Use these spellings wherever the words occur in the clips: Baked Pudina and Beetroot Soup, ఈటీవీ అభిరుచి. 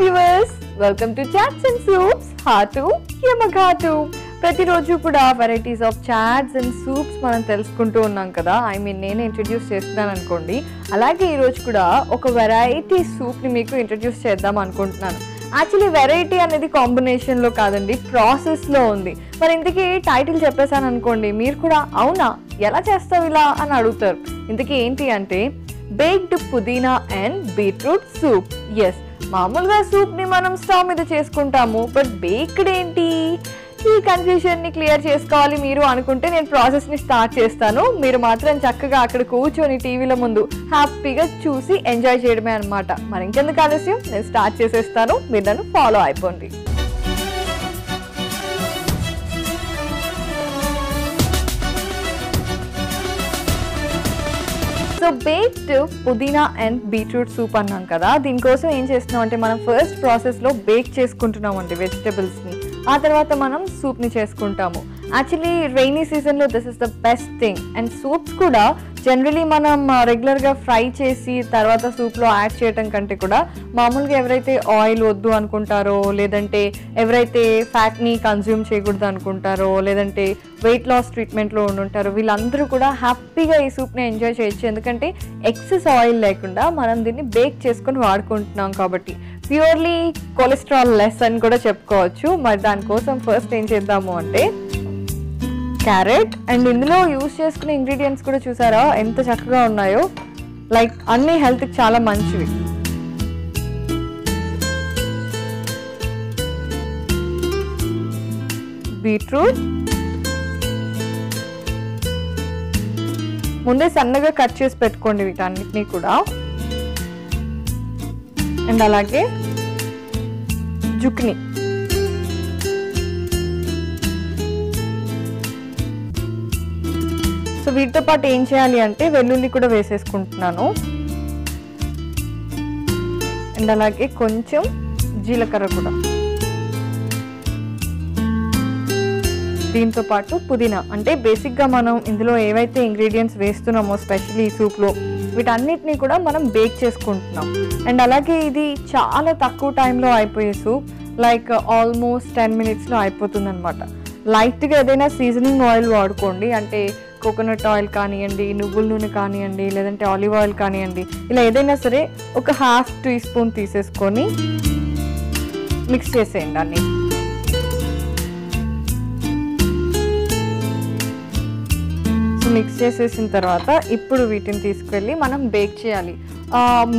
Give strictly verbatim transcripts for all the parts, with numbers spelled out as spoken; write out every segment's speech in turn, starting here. Viewers welcome to chats and soups hot యమఘాటు ప్రతిరోజు కూడా varieties of chats and soups మనం తెలుసుకుంటూ ఉన్నాం కదా. ఐ మీన్ నేను ఇంట్రడ్యూస్ చేస్తున్నాను అనుకోండి, అలాగే ఈరోజు కూడా ఒక వెరైటీ సూప్ని మీకు ఇంట్రడ్యూస్ చేద్దాం అనుకుంటున్నాను. యాక్చువల్లీ వెరైటీ అనేది కాంబినేషన్లో కాదండి, ప్రాసెస్లో ఉంది. మరి ఇంతకీ టైటిల్ చెప్పేశాను అనుకోండి, మీరు కూడా అవునా ఎలా చేస్తావు ఇలా అని అడుగుతారు. ఇంతకీ ఏంటి అంటే బేక్డ్ పుదీనా అండ్ బీట్రూట్ సూప్. ఎస్, మామూలుగా సూప్ని మనం స్టవ్ మీద చేసుకుంటాము, బట్ బేక్డ్ ఏంటి? ఈ కన్ఫ్యూషన్ని క్లియర్ చేసుకోవాలి మీరు అనుకుంటే నేను ప్రాసెస్ని స్టార్ట్ చేస్తాను, మీరు మాత్రం చక్కగా అక్కడ కూర్చొని టీవీల ముందు హ్యాపీగా చూసి ఎంజాయ్ చేయడమే అనమాట. మరి ఇంకెందుకు ఆలస్యం, నేను స్టార్ట్ చేసేస్తాను, మీరు నన్ను ఫాలో అయిపోండి. సో బేక్డ్ పుదీనా అండ్ బీట్రూట్ సూప్ అన్నాం కదా, దీనికోసం ఏం చేస్తున్నాం అంటే మనం ఫస్ట్ ప్రాసెస్లో బేక్ చేసుకుంటున్నాం అండి వెజిటబుల్స్ని, ఆ తర్వాత మనం సూప్ని చేసుకుంటాము. యాక్చువల్లీ రెయినీ సీజన్లో this is the best thing. And soups కూడా జనరలీ మనం రెగ్యులర్గా ఫ్రై చేసి తర్వాత సూప్లో యాడ్ చేయటం కంటే కూడా మామూలుగా ఎవరైతే ఆయిల్ వద్దు అనుకుంటారో, లేదంటే ఎవరైతే ఫ్యాట్ని కన్జ్యూమ్ చేయకూడదు అనుకుంటారో, లేదంటే వెయిట్ లాస్ ట్రీట్మెంట్లో ఉండుంటారో, వీళ్ళందరూ కూడా హ్యాపీగా ఈ సూప్ని ఎంజాయ్ చేయొచ్చు. ఎందుకంటే ఎక్సెస్ ఆయిల్ లేకుండా మనం దీన్ని బేక్ చేసుకొని వాడుకుంటున్నాం కాబట్టి ప్యూర్లీ కొలెస్ట్రాల్ లెస్ అని కూడా చెప్పుకోవచ్చు. మరి దానికోసం ఫస్ట్ ఏం చేద్దాము అంటే క్యారెట్, అండ్ ఇందులో యూజ్ చేసుకునే ఇంగ్రీడియంట్స్ కూడా చూసారా ఎంత చక్కగా ఉన్నాయో, లైక్ అన్ని హెల్త్కి చాలా మంచివి. బీట్రూట్ ముందే సన్నగా కట్ చేసి పెట్టుకోండి వీటన్నిటినీ కూడా. అండ్ అలాగే జుక్ని, సో వీటితో పాటు ఏం చేయాలి అంటే వెల్లుల్లి కూడా వేసేసుకుంటున్నాను. అండ్ అలాగే కొంచెం జీలకర్ర కూడా, దీంతో పాటు పుదీనా. అంటే బేసిక్గా మనం ఇందులో ఏవైతే ఇంగ్రీడియంట్స్ వేస్తున్నామో స్పెషల్లీ ఈ సూప్లో, వీటన్నిటినీ కూడా మనం బేక్ చేసుకుంటున్నాం. అండ్ అలాగే ఇది చాలా తక్కువ టైంలో అయిపోయే సూప్, లైక్ ఆల్మోస్ట్ టెన్ మినిట్స్లో అయిపోతుంది అనమాట. లైట్గా ఏదైనా సీజనింగ్ ఆయిల్ వాడుకోండి, అంటే కోకోనట్ ఆయిల్ కానివ్వండి, నువ్వుల నూనె కానివ్వండి, లేదంటే ఆలివ్ ఆయిల్ కానివ్వండి, ఇలా ఏదైనా సరే ఒక హాఫ్ టీ స్పూన్ తీసేసుకొని మిక్స్ చేసేయండి దాన్ని. సో మిక్స్ చేసేసిన తర్వాత ఇప్పుడు వీటిని తీసుకువెళ్ళి మనం బేక్ చేయాలి.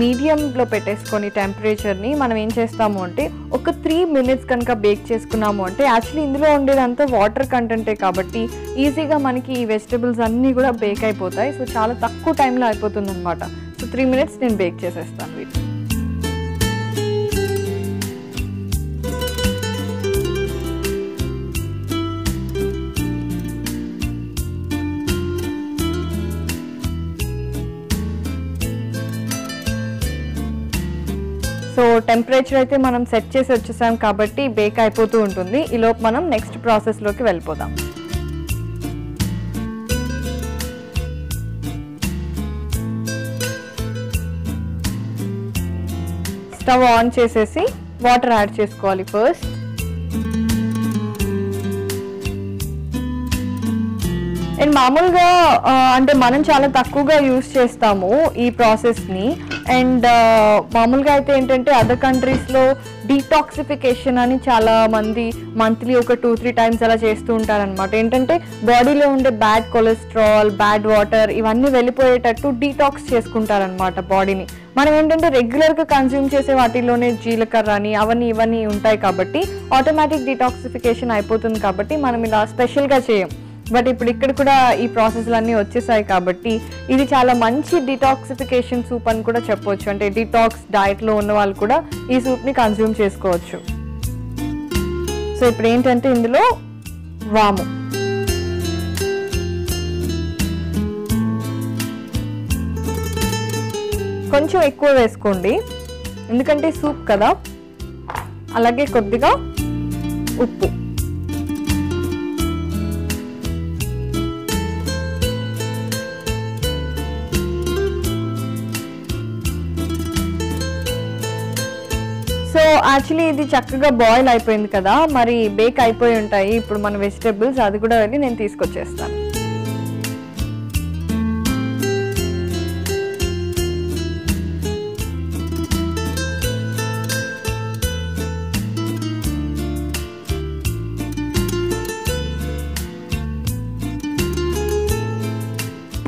మీడియంలో పెట్టేసుకొని టెంపరేచర్ని మనం ఏం చేస్తాము అంటే ఒక త్రీ మినిట్స్ కనుక బేక్ చేసుకున్నాము అంటే యాక్చువల్లీ ఇందులో ఉండేదంతా వాటర్ కంటెంటే కాబట్టి ఈజీగా మనకి ఈ వెజిటబుల్స్ అన్నీ కూడా బేక్ అయిపోతాయి. సో చాలా తక్కువ టైంలో అయిపోతుంది అనమాట. సో త్రీ మినిట్స్ నేను బేక్ చేసేస్తాను వీటిని. సో టెంపరేచర్ అయితే మనం సెట్ చేసి వచ్చేసాం కాబట్టి బేక్ అయిపోతూ ఉంటుంది. ఈలోపు మనం నెక్స్ట్ ప్రాసెస్లోకి వెళ్ళిపోదాం. స్టవ్ ఆన్ చేసేసి వాటర్ యాడ్ చేసుకోవాలి ఫస్ట్. అండ్ మామూలుగా అంటే మనం చాలా తక్కువగా యూజ్ చేస్తాము ఈ ప్రాసెస్ని. అండ్ మామూలుగా అయితే ఏంటంటే అదర్ కంట్రీస్లో డీటాక్సిఫికేషన్ అని చాలా మంది మంత్లీ ఒక టూ త్రీ టైమ్స్ అలా చేస్తూ ఉంటారనమాట. ఏంటంటే బాడీలో ఉండే బ్యాడ్ కొలెస్ట్రాల్, బ్యాడ్ వాటర్ ఇవన్నీ వెళ్ళిపోయేటట్టు డీటాక్స్ చేసుకుంటారనమాట బాడీని. మనం ఏంటంటే రెగ్యులర్గా కన్జ్యూమ్ చేసే వాటిలోనే జీలకర్ర అని అవన్నీ ఇవన్నీ ఉంటాయి కాబట్టి ఆటోమేటిక్ డీటాక్సిఫికేషన్ అయిపోతుంది కాబట్టి మనం ఇలా స్పెషల్గా చేయం. బట్ ఇప్పుడు ఇక్కడ కూడా ఈ ప్రాసెస్లన్నీ వచ్చేసాయి కాబట్టి ఇది చాలా మంచి డిటాక్సిఫికేషన్ సూప్ అని కూడా చెప్పవచ్చు. అంటే డిటాక్స్ డైట్లో ఉన్న వాళ్ళు కూడా ఈ సూప్ని కన్జ్యూమ్ చేసుకోవచ్చు. సో ఇప్పుడు ఏంటంటే ఇందులో వాము, కొంచెం ఎక్కువ వేసుకోండి ఎందుకంటే సూప్ కదా. అలాగే కొద్దిగా ఉప్పు, యాక్చువల్లీ ఇది చక్కగా బాయిల్ అయిపోయింది కదా, మరి బేక్ అయిపోయి ఉంటాయి. ఇప్పుడు మన వెజిటబుల్స్ అది కూడా వెళ్ళి నేను తీసుకొచ్చేస్తాను.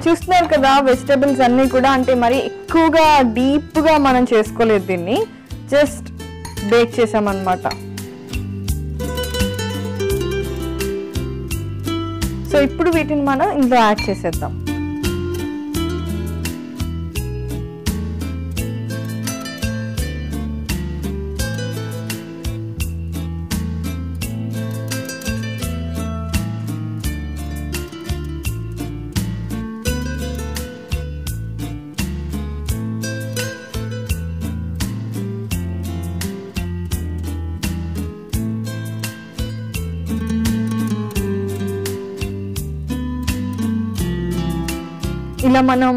చూస్తున్నారు కదా వెజిటబుల్స్ అన్నీ కూడా, అంటే మరి ఎక్కువగా డీప్గా మనం చేసుకోలేదు, దీన్ని జస్ట్ బేక్ చేసామన్నమాట. సో ఇప్పుడు వీటిని మనం ఇందులో యాడ్ చేసేద్దాం. ఇలా మనం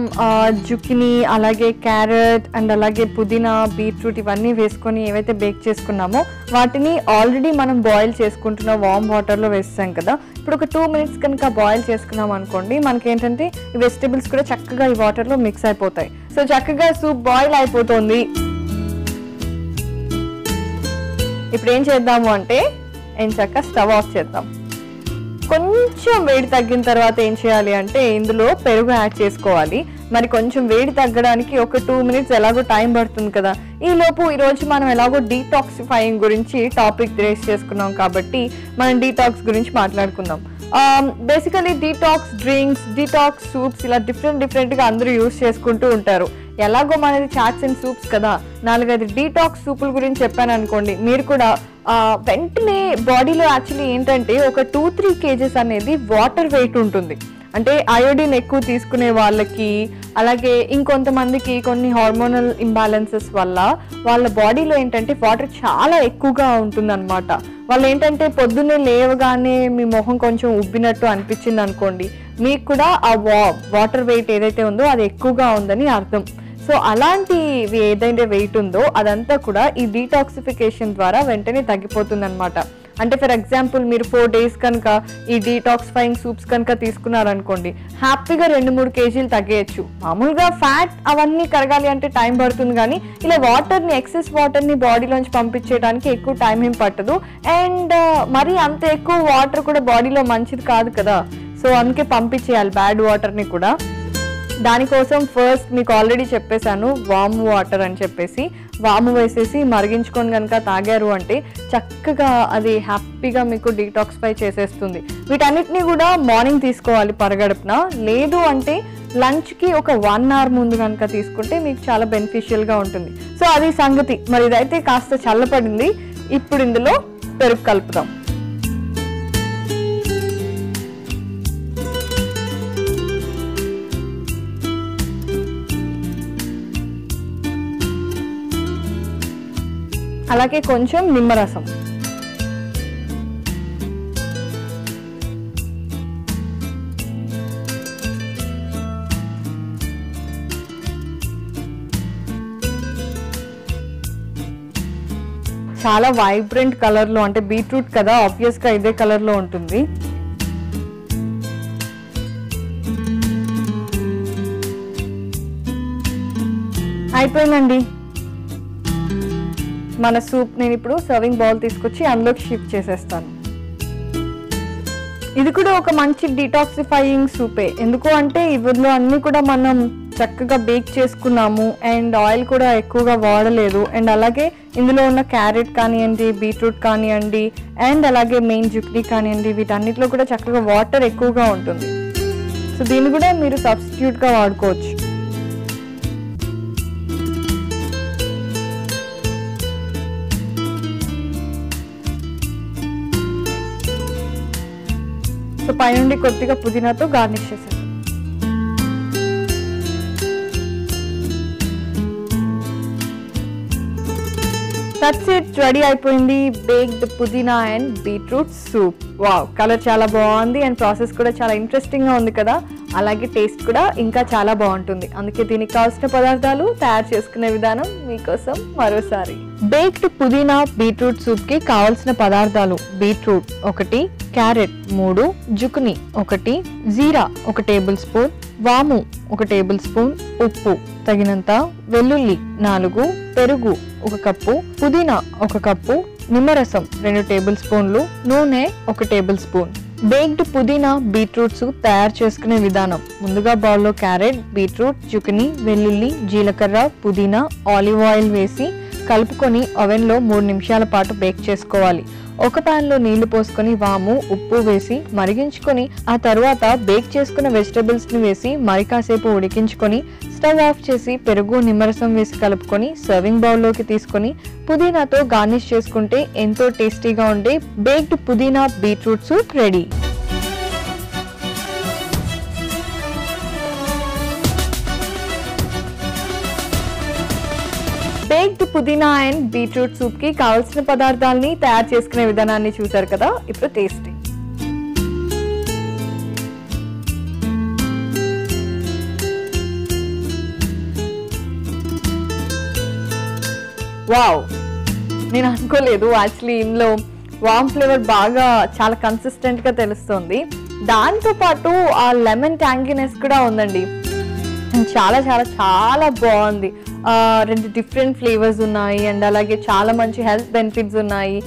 జుకినీ, అలాగే క్యారెట్ అండ్ అలాగే పుదీనా, బీట్రూట్ ఇవన్నీ వేసుకొని ఏవైతే బేక్ చేసుకున్నామో వాటిని ఆల్రెడీ మనం బాయిల్ చేసుకుంటున్న వామ్ వాటర్లో వేస్తాం కదా. ఇప్పుడు ఒక టూ మినిట్స్ కనుక బాయిల్ చేసుకున్నాం అనుకోండి, మనకేంటంటే ఈ వెజిటబుల్స్ కూడా చక్కగా ఈ వాటర్లో మిక్స్ అయిపోతాయి. సో చక్కగా సూప్ బాయిల్ అయిపోతుంది. ఇప్పుడు ఏం చేద్దాము అంటే ఎంచక్క స్టవ్ ఆఫ్ చేద్దాం. కొంచెం వేడి తగ్గిన తర్వాత ఏం చేయాలి అంటే ఇందులో పెరుగు యాడ్ చేసుకోవాలి. మరి కొంచెం వేడి తగ్గడానికి ఒక టూ మినిట్స్ ఎలాగో టైం పడుతుంది కదా. ఈలోపు ఈరోజు మనం ఎలాగో డీటాక్సిఫైయింగ్ గురించి టాపిక్ రేస్ చేసుకున్నాం కాబట్టి మనం డీటాక్స్ గురించి మాట్లాడుకుందాం. Basically detox drinks, detox soups ఇలా డిఫరెంట్ డిఫరెంట్గా అందరూ యూజ్ చేసుకుంటూ ఉంటారు. ఎలాగో మనది చాట్స్ అండ్ సూప్స్ కదా, నాలుగైదు డీటాక్స్ సూపుల గురించి చెప్పాను అనుకోండి, మీరు కూడా వెంటనే బాడీలో యాక్చువల్లీ ఏంటంటే ఒక టూ త్రీ కేజెస్ అనేది వాటర్ వెయిట్ ఉంటుంది. అంటే అయోడిన్ ఎక్కువ తీసుకునే వాళ్ళకి, అలాగే ఇంకొంతమందికి కొన్ని హార్మోనల్ ఇంబ్యాలెన్సెస్ వల్ల వాళ్ళ బాడీలో ఏంటంటే వాటర్ చాలా ఎక్కువగా ఉంటుందన్నమాట. వాళ్ళు ఏంటంటే పొద్దున్నే లేవగానే మీ మొహం కొంచెం ఉబ్బినట్టు అనిపించింది అనుకోండి, మీకు కూడా ఆ వా వాటర్ వెయిట్ ఏదైతే ఉందో అది ఎక్కువగా ఉందని అర్థం. సో అలాంటివి ఏదైతే వెయిట్ ఉందో అదంతా కూడా ఈ డీటాక్సిఫికేషన్ ద్వారా వెంటనే తగ్గిపోతుందన్నమాట. అంటే ఫర్ ఎగ్జాంపుల్ మీరు ఫోర్ డేస్ కనుక ఈ డీటాక్సిఫైయింగ్ సూప్స్ కనుక తీసుకున్నారనుకోండి, హ్యాపీగా రెండు మూడు కేజీలు తగ్గేయచ్చు. మామూలుగా ఫ్యాట్ అవన్నీ కరగాలి అంటే టైం పడుతుంది, కానీ ఇలా వాటర్ని, ఎక్సెస్ వాటర్ని బాడీలోంచి పంపించేయడానికి ఎక్కువ టైం ఏం పట్టదు. అండ్ మరి అంత ఎక్కువ వాటర్ కూడా బాడీలో మంచిది కాదు కదా, సో అందుకే పంపించేయాలి బ్యాడ్ వాటర్ని కూడా. దానికోసం ఫస్ట్ మీకు ఆల్రెడీ చెప్పేశాను వాము వాటర్ అని చెప్పేసి, వాము వేసేసి మరిగించుకొని కనుక తాగారు అంటే చక్కగా అది హ్యాపీగా మీకు డీటాక్సిఫై చేసేస్తుంది. వీటన్నిటినీ కూడా మార్నింగ్ తీసుకోవాలి పరగడుపున, లేదు అంటే లంచ్కి ఒక వన్ అవర్ ముందు కనుక తీసుకుంటే మీకు చాలా బెనిఫిషియల్గా ఉంటుంది. సో అది సంగతి. మరి ఇదైతే కాస్త చల్లపడింది, ఇప్పుడు ఇందులో పెరుగు కలుపుదాం. అలాగే కొంచెం నిమ్మరసం. చాలా వైబ్రెంట్ కలర్లో, అంటే బీట్రూట్ కదా ఆబ్వియస్గా ఇదే కలర్లో ఉంటుంది. అయిపోయిందండి మన సూప్. నేను ఇప్పుడు సర్వింగ్ బౌల్ తీసుకొచ్చి అందులోకి షిఫ్ట్ చేసేస్తాను. ఇది కూడా ఒక మంచి డీటాక్సిఫైయింగ్ సూపే, ఎందుకు అంటే ఇవిలో అన్నీ కూడా మనం చక్కగా బేక్ చేసుకున్నాము అండ్ ఆయిల్ కూడా ఎక్కువగా వాడలేదు. అండ్ అలాగే ఇందులో ఉన్న క్యారెట్ కానివ్వండి, బీట్రూట్ కానివ్వండి, అండ్ అలాగే మెయిన్ జుక్నీ కానివ్వండి, వీటన్నిటిలో కూడా చక్కగా వాటర్ ఎక్కువగా ఉంటుంది. సో దీన్ని కూడా మీరు సబ్స్టిట్యూట్గా వాడుకోవచ్చు. సో పైనుండి కొద్దిగా పుదీనాతో గార్నిష్ చేశాను. దట్స్ ఇట్, రెడీ అయిపోయింది బేక్డ్ పుదీనా and beetroot soup. Wow, color chala baagundi and process kuda chala interesting ga undi kada. Alage taste kuda inka chala baaguntundi. Anduke deeniki kavasina padarthalu tayaru cheskune vidhanam meekosam marosari. Baked pudina beetroot soup ki kavalsina padarthalu beetroot ఒకటి, carrot మూడు, జుకని ఒకటి, జీరా ఒక tablespoon, వాము ఒక table spoon, ఉప్పు తగినంత, వెల్లుల్లి నాలుగు, పెరుగు ఒక కప్పు, పుదీనా ఒక కప్పు, నిమ్మరసం రెండు టేబుల్ స్పూన్లు, నూనె ఒక టేబుల్ స్పూన్. బేక్డ్ పుదీనా బీట్రూట్ సూప్ తయారు చేసుకునే విధానం. ముందుగా బౌల్లో క్యారెట్, బీట్రూట్, జుకని, వెల్లుల్లి, జీలకర్ర, పుదీనా, ఆలివ్ ఆయిల్ వేసి కలుపుకొని ఓవెన్లో మూడు నిమిషాల పాటు బేక్ చేసుకోవాలి. ఒక ప్యాన్లో నీళ్లు పోసుకొని వాము ఉప్పు వేసి మరిగించుకొని ఆ తర్వాత బేక్ చేసుకున్న వెజిటబుల్స్ని వేసి మరి కాసేపు ఉడికించుకొని స్టవ్ ఆఫ్ చేసి పెరుగు నిమ్మరసం వేసి కలుపుకొని సర్వింగ్ బౌల్లోకి తీసుకొని పుదీనాతో గార్నిష్ చేసుకుంటే ఎంతో టేస్టీగా ఉండే బేక్డ్ పుదీనా బీట్రూట్ సూప్ రెడీ. బేక్డ్ పుదీనా అండ్ బీట్రూట్ సూప్ కి కావాల్సిన పదార్థాలని తయారు చేసుకునే విధానాన్ని చూసారు కదా. ఇప్పుడు టేస్టింగ్. వావ్, నేను అనుకోలేదు యాక్చువల్లీ ఇందులో వామ్ ఫ్లేవర్ బాగా చాలా కన్సిస్టెంట్ గా తెలుస్తుంది. దాంతో పాటు ఆ లెమన్ ట్యాంగినెస్ కూడా ఉందండి. చాలా చాలా చాలా బాగుంది. రెండు డిఫరెంట్ ఫ్లేవర్స్ ఉన్నాయి అండ్ అలాగే చాలా మంచి హెల్త్ బెనిఫిట్స్ ఉన్నాయి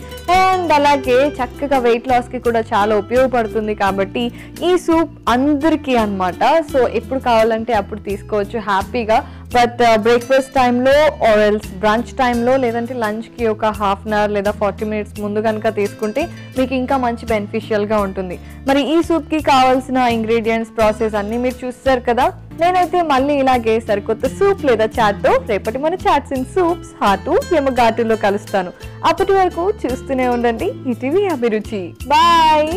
అండ్ అలాగే చక్కగా వెయిట్ లాస్కి కూడా చాలా ఉపయోగపడుతుంది. కాబట్టి ఈ సూప్ అందరికీ అన్నమాట. సో ఎప్పుడు కావాలంటే అప్పుడు తీసుకోవచ్చు హ్యాపీగా. బట్ బ్రేక్ఫాస్ట్ టైంలో ఆర్ ఎల్స్ బ్రంచ్ టైంలో లేదంటే లంచ్కి ఒక హాఫ్ అన్ అవర్ లేదా ఫార్టీ మినిట్స్ ముందు కనుక తీసుకుంటే మీకు ఇంకా మంచి బెనిఫిషియల్గా ఉంటుంది. మరి ఈ సూప్కి కావాల్సిన ఇంగ్రీడియంట్స్, ప్రాసెస్ అన్నీ మీరు చూస్తారు కదా. నేనైతే మళ్ళీ ఇలాగే సరికొత్త సూప్ లేదా చాట్తో రేపటి మన చాట్స్ అండ్ సూప్స్ హాటు యమఘాటులో కలుస్తాను. అప్పటి వరకు చూస్తూనే ఉండండి ఈటీవీ అభిరుచి. బాయ్.